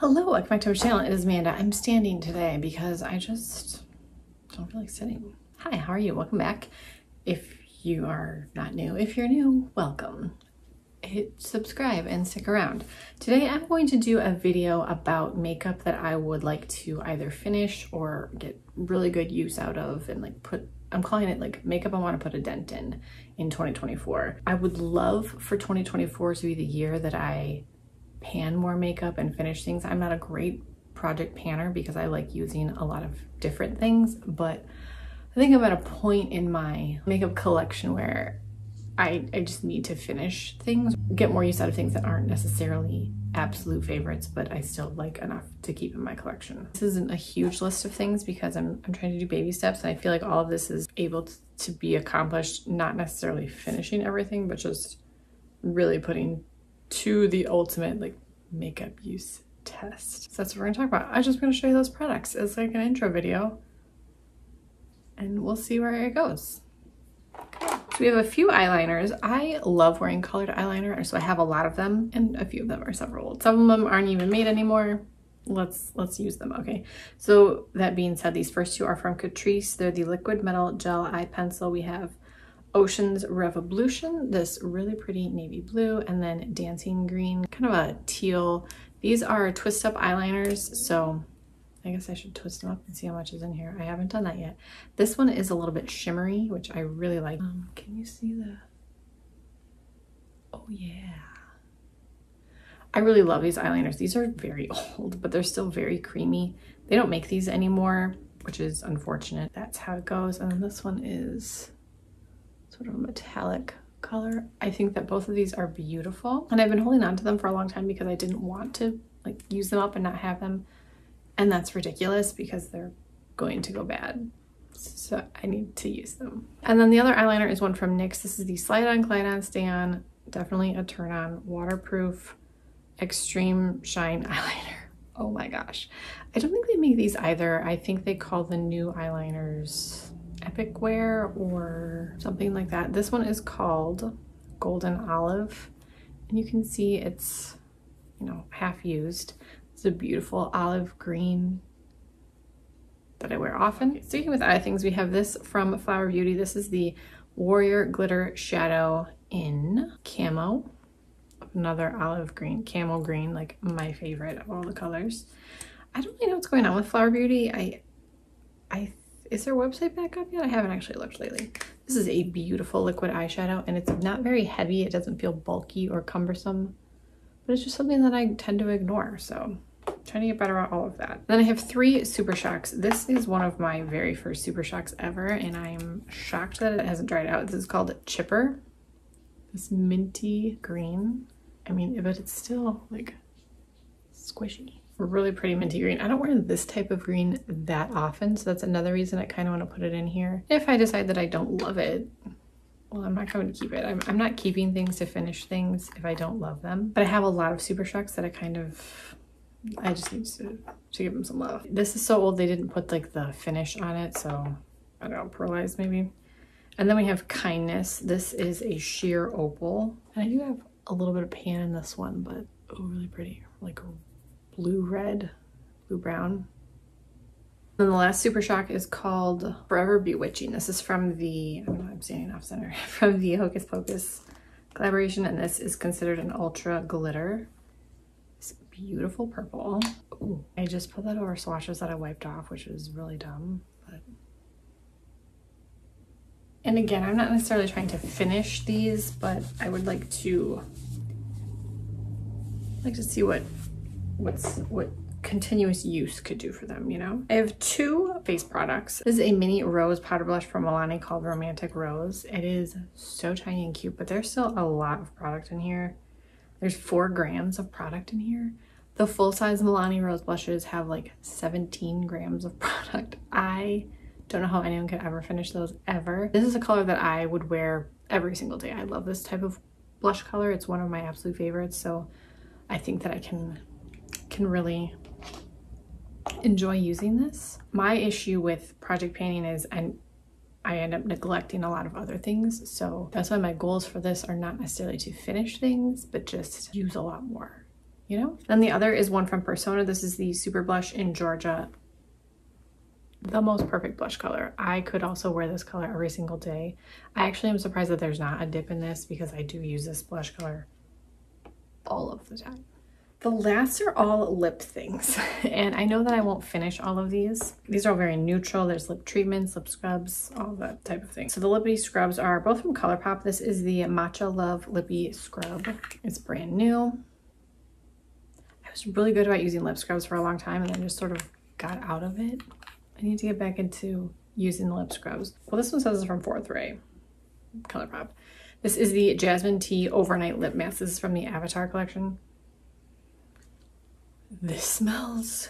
Hello, welcome back to my channel. It is Amanda. I'm standing today because I just don't feel like sitting. Hi, how are you? Welcome back. If you are not new, if you're new, welcome. Hit subscribe and stick around. Today I'm going to do a video about makeup that I would like to either finish or get really good use out of and like put, I'm calling it like makeup I want to put a dent in 2024. I would love for 2024 to be the year that I pan more makeup and finish things. I'm not a great project panner because I like using a lot of different things, but I think I'm at a point in my makeup collection where I just need to finish things, get more use out of things that aren't necessarily absolute favorites, but I still like enough to keep in my collection. This isn't a huge list of things because I'm trying to do baby steps, and I feel like all of this is able to be accomplished, not necessarily finishing everything, but just really putting to the ultimate like makeup use test. So that's what we're gonna talk about. I'm just gonna show you those products as like an intro video and we'll see where it goes. So we have a few eyeliners. I love wearing colored eyeliner, so I have a lot of them, and a few of them are several. Some of them aren't even made anymore. Let's use them, okay. So that being said, these first two are from Catrice. They're the Liquid Metal Gel Eye Pencil. We have Ocean's Revolution, this really pretty navy blue, and then Dancing Green, kind of a teal. These are twist up eyeliners, so I guess I should twist them up and see how much is in here. I haven't done that yet. This one is a little bit shimmery, which I really like. Can you see the... Oh yeah. I really love these eyeliners. These are very old, but they're still very creamy. They don't make these anymore, which is unfortunate. That's how it goes. And then this one is sort of a metallic color. I think that both of these are beautiful, and I've been holding on to them for a long time because I didn't want to like use them up and not have them. And that's ridiculous because they're going to go bad. So I need to use them. And then the other eyeliner is one from NYX. This is the Slide On Glide On Stay On. Definitely a turn on, waterproof, extreme shine eyeliner. Oh my gosh. I don't think they make these either. I think they call the new eyeliners Epic Wear or something like that. This one is called Golden Olive. And you can see it's, you know, half used. It's a beautiful olive green that I wear often. Okay, sticking with eye things, we have this from Flower Beauty. This is the Warrior Glitter Shadow in Camo. Another olive green, camel green, like my favorite of all the colors. I don't really know what's going on with Flower Beauty. Is their website back up yet? I haven't actually looked lately. This is a beautiful liquid eyeshadow, and it's not very heavy. It doesn't feel bulky or cumbersome, but it's just something that I tend to ignore, so trying to get better at all of that. Then I have three Super Shocks. This is one of my very first Super Shocks ever, and I'm shocked that it hasn't dried out. This is called Chipper. This minty green. I mean, but it's still like squishy. Really pretty minty green. I don't wear this type of green that often, so that's another reason I kind of want to put it in here. If I decide that I don't love it, well, I'm not going to keep it. I'm not keeping things to finish things if I don't love them. But I have a lot of Super Shocks that I just need to give them some love. This is so old they didn't put like the finish on it, so I don't know, pearlized maybe. And then we have Kindness. This is a sheer opal. And I do have a little bit of pan in this one, but oh, really pretty. Like blue red, blue brown. Then the last Super Shock is called Forever Bewitching. This is from the, I don't know, I'm standing off center, from the Hocus Pocus collaboration, and this is considered an ultra glitter. It's beautiful purple. Ooh, I just put that over swatches that I wiped off, which is really dumb, but. And again, I'm not necessarily trying to finish these, but I would like to see what continuous use could do for them, you know? I have two face products. This is a mini rose powder blush from Milani called Romantic Rose. It is so tiny and cute, but there's still a lot of product in here. There's 4 grams of product in here. The full-size Milani rose blushes have like 17 grams of product. I don't know how anyone could ever finish those ever. This is a color that I would wear every single day. I love this type of blush color. It's one of my absolute favorites, so I think that I can really enjoy using this. My issue with project painting is I end up neglecting a lot of other things, so that's why my goals for this are not necessarily to finish things, but just use a lot more, you know? Then the other is one from Persona. This is the Super Blush in Georgia. The most perfect blush color. I could also wear this color every single day. I actually am surprised that there's not a dip in this because I do use this blush color all of the time. The last are all lip things. And I know that I won't finish all of these. These are all very neutral. There's lip treatments, lip scrubs, all that type of thing. So the lippity scrubs are both from ColourPop. This is the Matcha Love Lippity Scrub. It's brand new. I was really good about using lip scrubs for a long time and then just sort of got out of it. I need to get back into using lip scrubs. Well, this one says it's from Fourth Ray ColourPop. This is the Jasmine Tea Overnight Lip Mask. This is from the Avatar Collection. This smells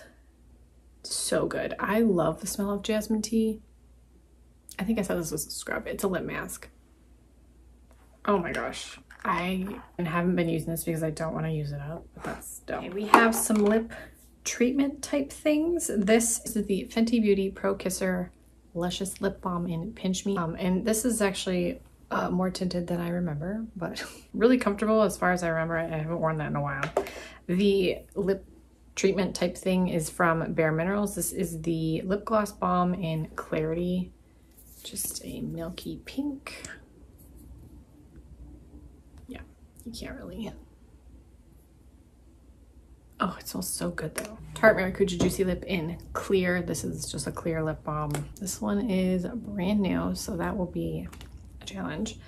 so good. I love the smell of jasmine tea. I think I said this was a scrub. It's a lip mask. Oh my gosh. I haven't been using this because I don't want to use it up, but that's dope. Okay, we have some lip treatment type things. This is the Fenty Beauty Pro Kisser Luscious Lip Balm in Pinch Me. And this is actually more tinted than I remember, but really comfortable as far as I remember. I haven't worn that in a while. The lip treatment type thing is from Bare Minerals. This is the Lip Gloss Balm in Clarity. Just a milky pink. Yeah, you can't really. Oh, it smells so good though. Tarte Maracuja Juicy Lip in Clear. This is just a clear lip balm. This one is brand new, so that will be a challenge.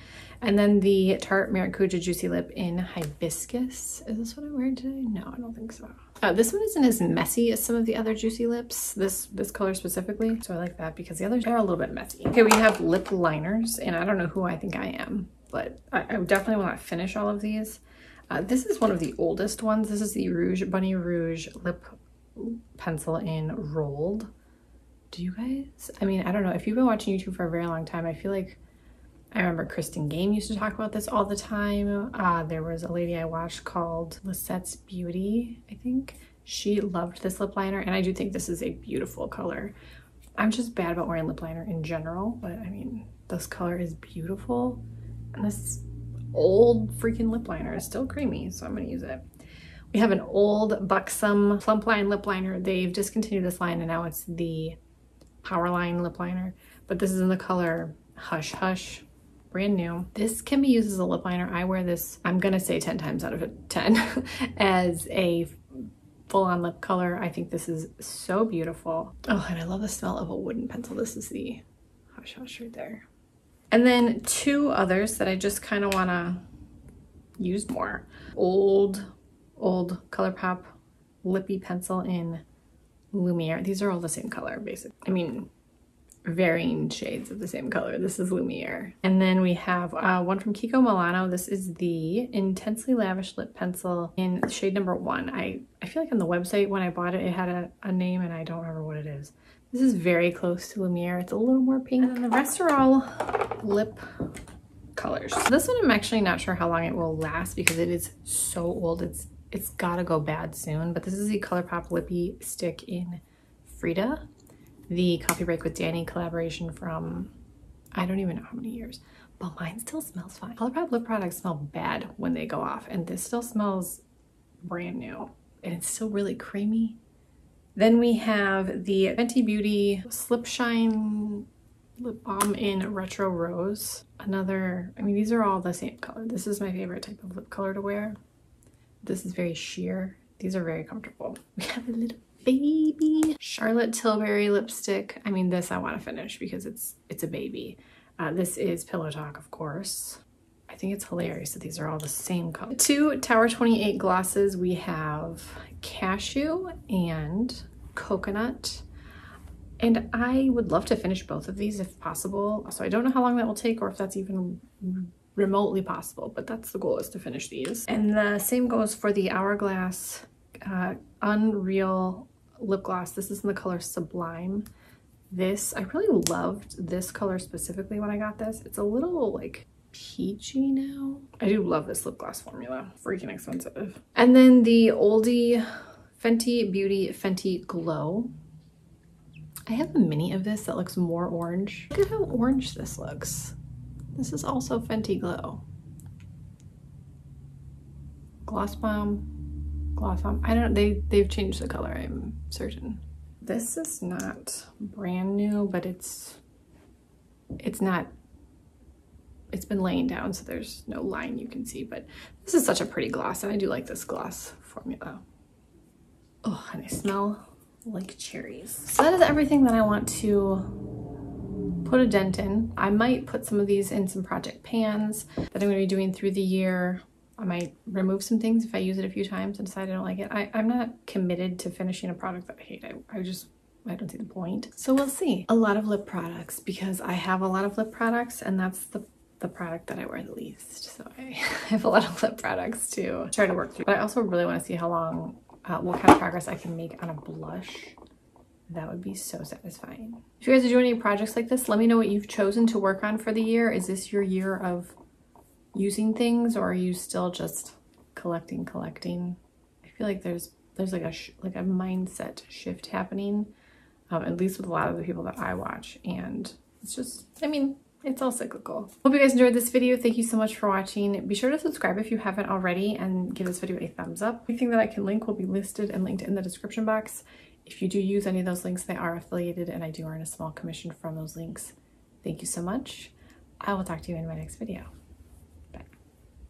And then the Tarte Maracuja Juicy Lip in Hibiscus. Is this what I'm wearing today? No, I don't think so. This one isn't as messy as some of the other Juicy Lips, this color specifically. So I like that because the others are a little bit messy. Okay, we have lip liners, and I don't know who I think I am, but I definitely will not finish all of these. This is one of the oldest ones. This is the Bunny Rouge Lip Pencil in Rolled. Do you guys? I mean, I don't know. If you've been watching YouTube for a very long time, I feel like I remember Kristen Game used to talk about this all the time. There was a lady I watched called Lisette's Beauty, I think. She loved this lip liner, and I do think this is a beautiful color. I'm just bad about wearing lip liner in general, but I mean, this color is beautiful. And this old freaking lip liner is still creamy, so I'm gonna use it. We have an old Buxom Plump Line lip liner. They've discontinued this line, and now it's the Powerline lip liner, but this is in the color Hush Hush. Brand new. This can be used as a lip liner. I wear this, I'm gonna say 10 times out of 10, as a full-on lip color. I think this is so beautiful. Oh, and I love the smell of a wooden pencil. This is the Hush Hush right there. And then two others that I just kind of want to use more. Old ColourPop Lippy Pencil in Lumiere. These are all the same color, basically. I mean, varying shades of the same color. This is Lumiere. And then we have one from Kiko Milano. This is the Intensely Lavish Lip Pencil in shade number 1. I feel like on the website when I bought it, it had a name and I don't remember what it is. This is very close to Lumiere. It's a little more pink. And then the rest are all lip colors. So this one I'm actually not sure how long it will last because it is so old. It's gotta go bad soon. But this is the ColourPop Lippy Stick in Frida. The Coffee Break with Danny collaboration from, I don't even know how many years, but mine still smells fine. ColourPop lip products smell bad when they go off, and this still smells brand new, and it's still really creamy. Then we have the Fenty Beauty Slip Shine Lip Balm in Retro Rose. Another, I mean, these are all the same color. This is my favorite type of lip color to wear. This is very sheer. These are very comfortable. We have a little baby Charlotte Tilbury lipstick. I mean, this I want to finish because it's a baby. This is Pillow Talk, of course. I think it's hilarious that these are all the same color. Two Tower 28 glosses. We have Cashew and Coconut. And I would love to finish both of these if possible. So I don't know how long that will take or if that's even remotely possible, but that's the goal, is to finish these. And the same goes for the Hourglass Unreal lip gloss. This is in the color Sublime. This, I really loved this color specifically when I got this. It's a little like peachy now. I do love this lip gloss formula. Freaking expensive. And then the oldie Fenty Beauty Fenty Glow. I have a mini of this that looks more orange. Look at how orange this looks. This is also Fenty Glow. Gloss Bomb. gloss on. I don't, they've changed the color, I'm certain. This is not brand new, but it's been laying down, so there's no line you can see, but this is such a pretty gloss, and I do like this gloss formula. Oh, and I smell like cherries. So that is everything that I want to put a dent in. I might put some of these in some project pans that I'm going to be doing through the year. I might remove some things if I use it a few times and decide I don't like it. I'm not committed to finishing a product that I hate. I don't see the point. So we'll see. A lot of lip products, because I have a lot of lip products, and that's the product that I wear the least. So I have a lot of lip products to try to work through. But I also really want to see how long, what kind of progress I can make on a blush. That would be so satisfying. If you guys are doing any projects like this, let me know what you've chosen to work on for the year. Is this your year of using things, or are you still just collecting? I feel like there's like a mindset shift happening, at least with a lot of the people that I watch, and it's just, I mean, it's all cyclical. Hope you guys enjoyed this video. Thank you so much for watching. Be sure to subscribe if you haven't already, and give this video a thumbs up. Anything that I can link will be listed and linked in the description box. If you do use any of those links, they are affiliated, and I do earn a small commission from those links. Thank you so much. I will talk to you in my next video.